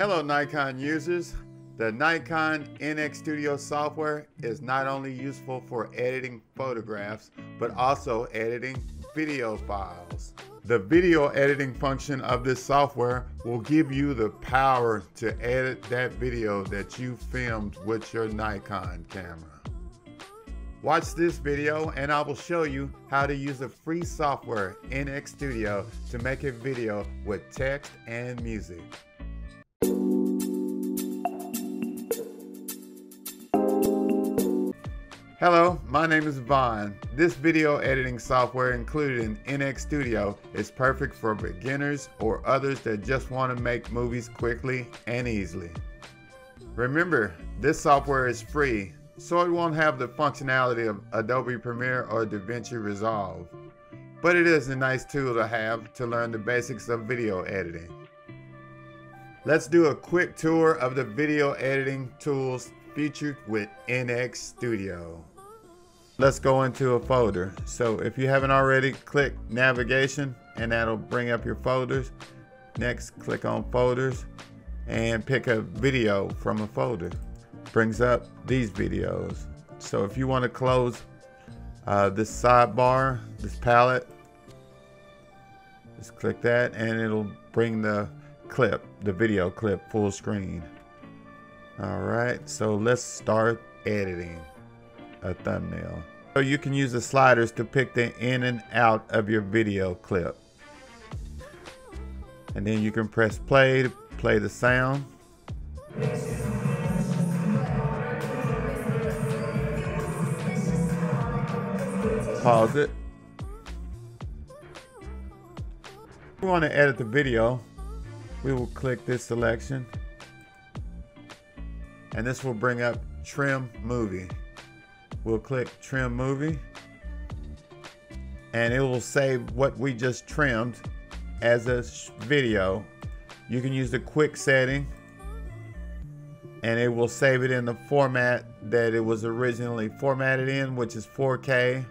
Hello Nikon users, the Nikon NX Studio software is not only useful for editing photographs, but also editing video files. The video editing function of this software will give you the power to edit that video that you filmed with your Nikon camera. Watch this video and I will show you how to use the free software NX Studio to make a video with text and music. Hello, my name is Vaughn. This video editing software included in NX Studio is perfect for beginners or others that just want to make movies quickly and easily. Remember, this software is free, so it won't have the functionality of Adobe Premiere or DaVinci Resolve, but it is a nice tool to have to learn the basics of video editing. Let's do a quick tour of the video editing tools featured with NX Studio. Let's go into a folder. So if you haven't already, click navigation and that'll bring up your folders. Next, click on folders and pick a video from a folder. Brings up these videos. So if you want to close this sidebar, this palette, just click that and it'll bring the clip, the video clip, full screen. All right, so let's start editing a thumbnail. So you can use the sliders to pick the in and out of your video clip. And then you can press play to play the sound. Pause it. If we want to edit the video, we will click this selection. And this will bring up Trim Movie. We'll click Trim Movie and it will save what we just trimmed as a video. You can use the quick setting and it will save it in the format that it was originally formatted in, which is 4K.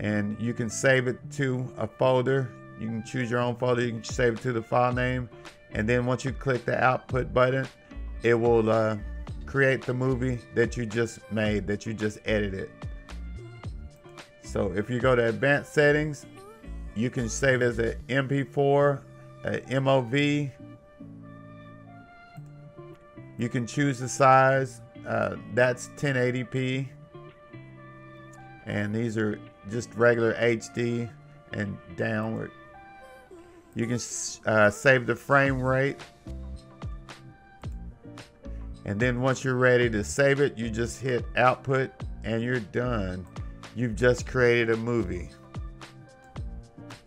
And you can save it to a folder. You can choose your own folder. You can save it to the file name. And then once you click the output button, it will create the movie that you just made, that you just edited. So if you go to advanced settings, you can save it as an MP4, a MOV. You can choose the size, that's 1080p. And these are just regular HD and downward. You can save the frame rate. And then once you're ready to save it, you just hit output and you're done. You've just created a movie.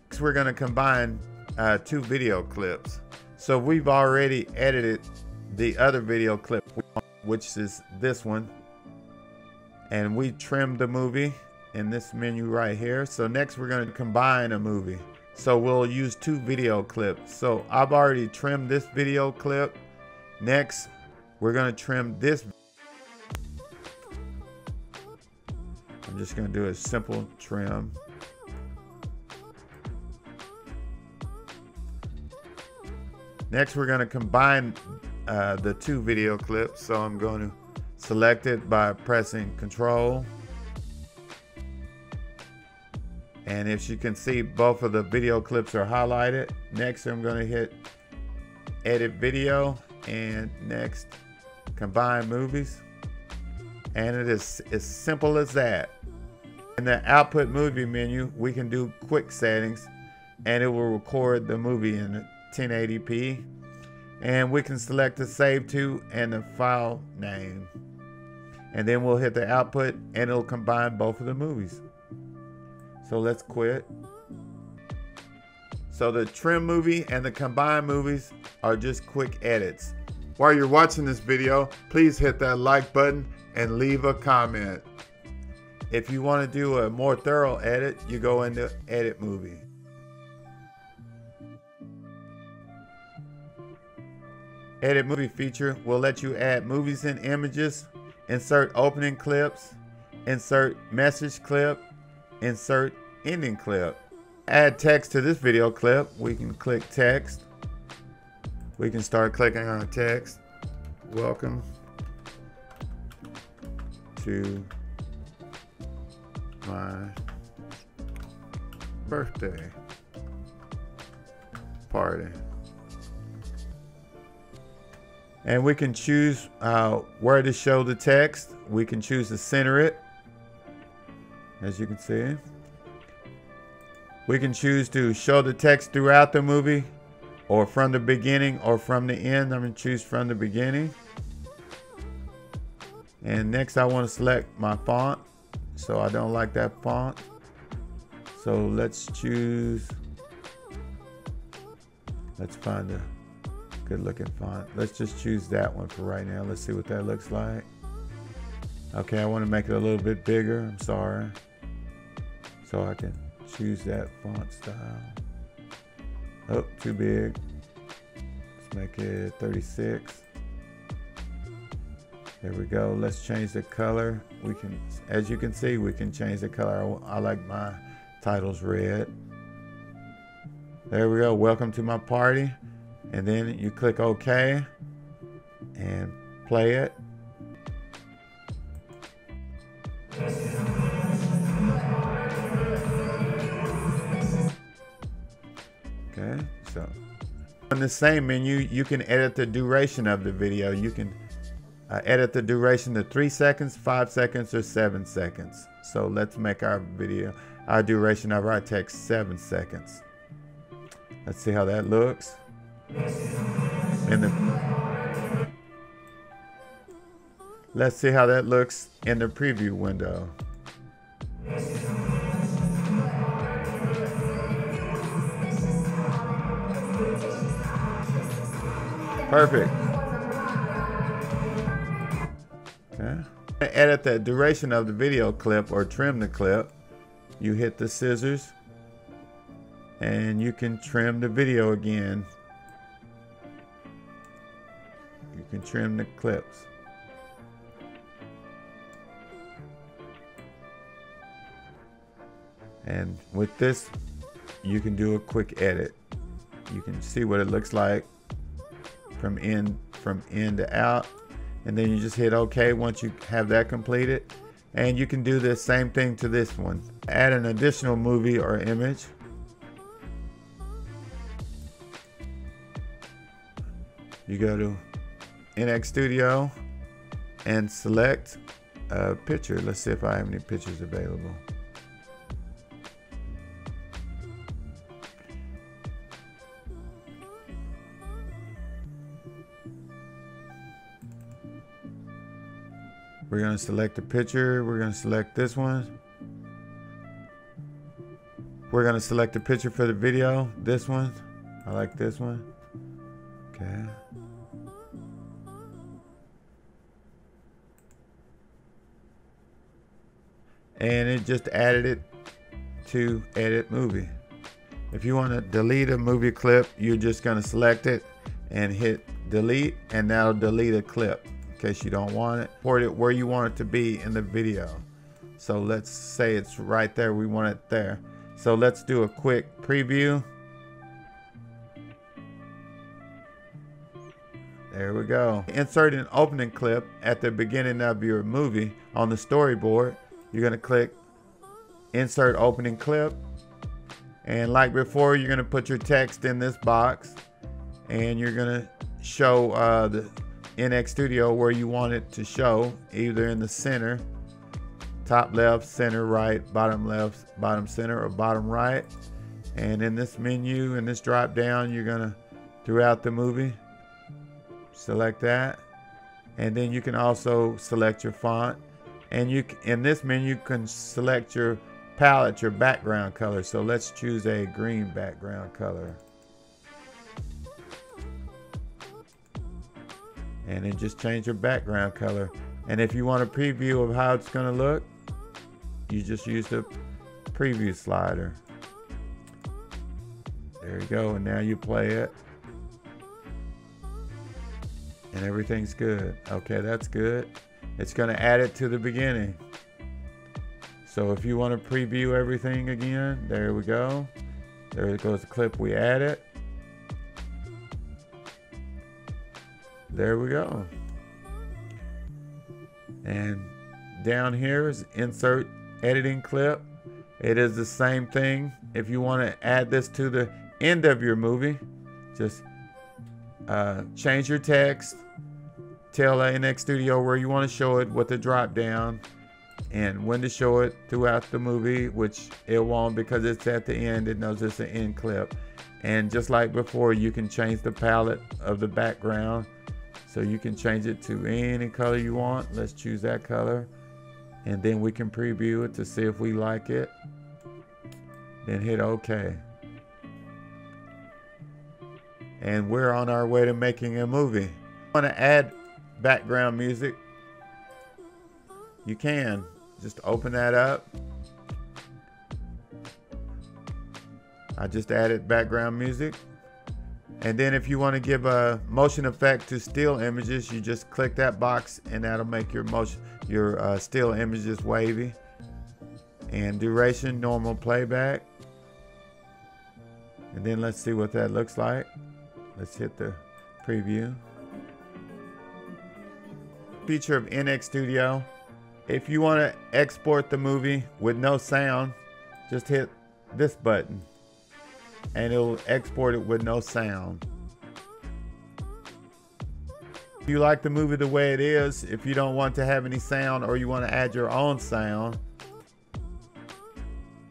Next, we're gonna combine two video clips. So we've already edited the other video clip, which is this one. And we trimmed the movie in this menu right here. So next we're gonna combine a movie. So we'll use two video clips. So I've already trimmed this video clip. Next, we're gonna trim this. I'm just gonna do a simple trim. Next, we're gonna combine the two video clips. So I'm gonna select it by pressing Control. And if you can see, both of the video clips are highlighted. Next, I'm gonna hit Edit Video and next, Combine Movies, and it is as simple as that. In the output movie menu, we can do quick settings and it will record the movie in 1080p, and we can select the save to and the file name, and then we'll hit the output and it'll combine both of the movies. So let's quit. So the trim movie and the combined movies are just quick edits. While you're watching this video, please hit that like button and leave a comment. If you want to do a more thorough edit, you go into Edit Movie. Edit Movie feature will let you add movies and images, insert opening clips, insert message clip, insert ending clip. Add text to this video clip. We can click text. We can start clicking on text. Welcome to my birthday party. And we can choose where to show the text. We can choose to center it, as you can see. We can choose to show the text throughout the movie, or from the beginning, or from the end. I'm going to choose from the beginning. And next I want to select my font. So I don't like that font. So let's choose, let's find a good looking font. Let's just choose that one for right now. Let's see what that looks like. Okay, I want to make it a little bit bigger. I'm sorry. So I can choose that font style. Oh, too big. Let's make it 36. There we go. Let's change the color. We can, as you can see, we can change the color. I like my titles red. There we go. Welcome to my party. And then you click OK and play it. Okay, so on the same menu, you can edit the duration of the video. You can edit the duration to 3 seconds, 5 seconds, or 7 seconds. So let's make our video, our duration of our text 7 seconds. Let's see how that looks. And let's see how that looks in the preview window. Perfect. Edit the duration of the video clip or trim the clip. You hit the scissors and you can trim the video again. You can trim the clips. And with this, you can do a quick edit. You can see what it looks like from in to out. And then you just hit OK once you have that completed. And you can do the same thing to this one. Add an additional movie or image. You go to NX Studio and select a picture. Let's see if I have any pictures available. We're going to select a picture. We're going to select this one. We're going to select a picture for the video. This one. I like this one. Okay. And it just added it to edit movie. If you want to delete a movie clip, you're just going to select it and hit delete, and that'll delete a clip. In case you don't want it, port it where you want it to be in the video. So let's say it's right there, we want it there. So let's do a quick preview. There we go. Insert an opening clip at the beginning of your movie on the storyboard. You're gonna click insert opening clip, and like before, you're gonna put your text in this box, and you're gonna show the NX Studio where you want it to show, either in the center, top left, center right, bottom left, bottom center, or bottom right. And in this menu, in this drop down, you're gonna throughout the movie select that, and then you can also select your font, and you in this menu can select your palette, your background color. So let's choose a green background color. And then just change your background color. And if you want a preview of how it's gonna look, you just use the preview slider. There you go, and now you play it. And everything's good. Okay, that's good. It's gonna add it to the beginning. So if you wanna preview everything again, there we go. There goes the clip we added. There we go. And down here is insert editing clip. It is the same thing. If you want to add this to the end of your movie, just change your text, tell NX Studio where you want to show it with the drop down and when to show it throughout the movie, which it won't because it's at the end. It knows it's an end clip. And just like before, you can change the palette of the background. So you can change it to any color you want. Let's choose that color. And then we can preview it to see if we like it. Then hit OK. And we're on our way to making a movie. If you want to add background music, you can. Just open that up. I just added background music. And then if you want to give a motion effect to still images, you just click that box and that'll make your motion, your still images wavy. And duration, normal playback. And then let's see what that looks like. Let's hit the preview. Feature of NX Studio. If you want to export the movie with no sound, just hit this button. And it'll export it with no sound. If you like the movie the way it is, if you don't want to have any sound or you want to add your own sound,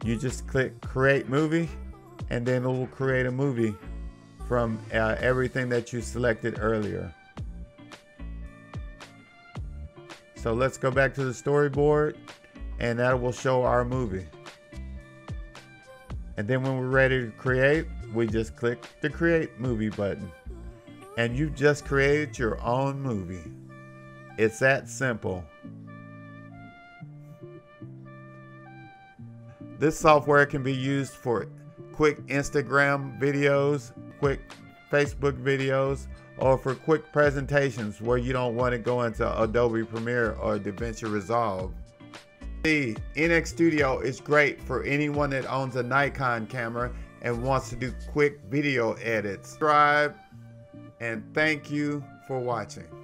you just click create movie and then it will create a movie from everything that you selected earlier. So let's go back to the storyboard and that will show our movie. And then when we're ready to create, we just click the create movie button. And you've just created your own movie. It's that simple. This software can be used for quick Instagram videos, quick Facebook videos, or for quick presentations where you don't want to go into Adobe Premiere or DaVinci Resolve. The NX Studio is great for anyone that owns a Nikon camera and wants to do quick video edits. Subscribe, and thank you for watching.